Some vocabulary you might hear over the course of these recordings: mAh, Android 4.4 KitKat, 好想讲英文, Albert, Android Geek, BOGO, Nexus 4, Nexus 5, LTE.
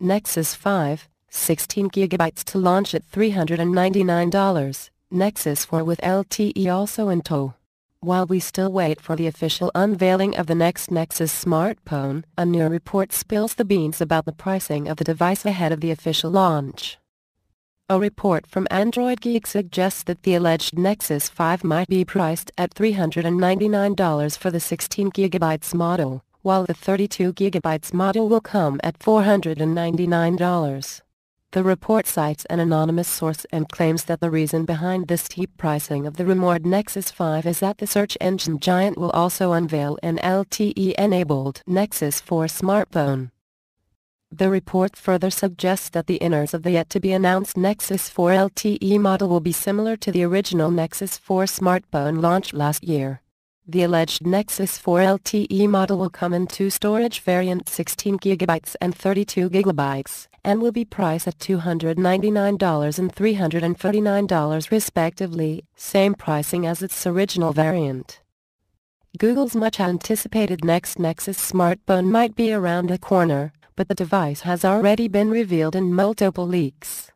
Nexus 5, 16GB to launch at $399, Nexus 4 with LTE also in tow. While we still wait for the official unveiling of the next Nexus smartphone, a new report spills the beans about the pricing of the device ahead of the official launch. A report from Android Geek suggests that the alleged Nexus 5 might be priced at $399 for the 16GB model, while the 32GB model will come at $499. The report cites an anonymous source and claims that the reason behind the steep pricing of the rumored Nexus 5 is that the search engine giant will also unveil an LTE-enabled Nexus 4 smartphone. The report further suggests that the innards of the yet-to-be-announced Nexus 4 LTE model will be similar to the original Nexus 4 smartphone launched last year. The alleged Nexus 4 LTE model will come in two storage variants, 16GB and 32GB, and will be priced at $299 and $349 respectively, same pricing as its original variant. Google's much-anticipated next Nexus smartphone might be around the corner, but the device has already been revealed in multiple leaks.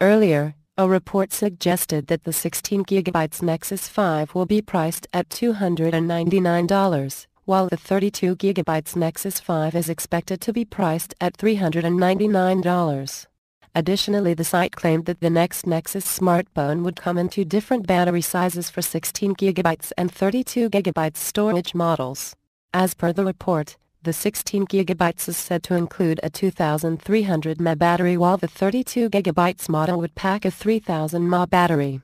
Earlier, a report suggested that the 16GB Nexus 5 will be priced at $299, while the 32GB Nexus 5 is expected to be priced at $399. Additionally, the site claimed that the next Nexus smartphone would come in two different battery sizes for 16GB and 32GB storage models. As per the report, the 16GB is said to include a 2,300 mAh battery, while the 32GB model would pack a 3,000 mAh battery.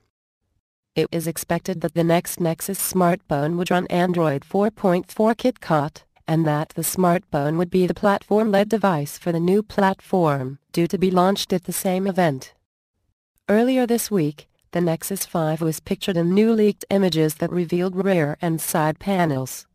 It is expected that the next Nexus smartphone would run Android 4.4 KitKat, and that the smartphone would be the platform-led device for the new platform, due to be launched at the same event. Earlier this week, the Nexus 5 was pictured in new leaked images that revealed rear and side panels.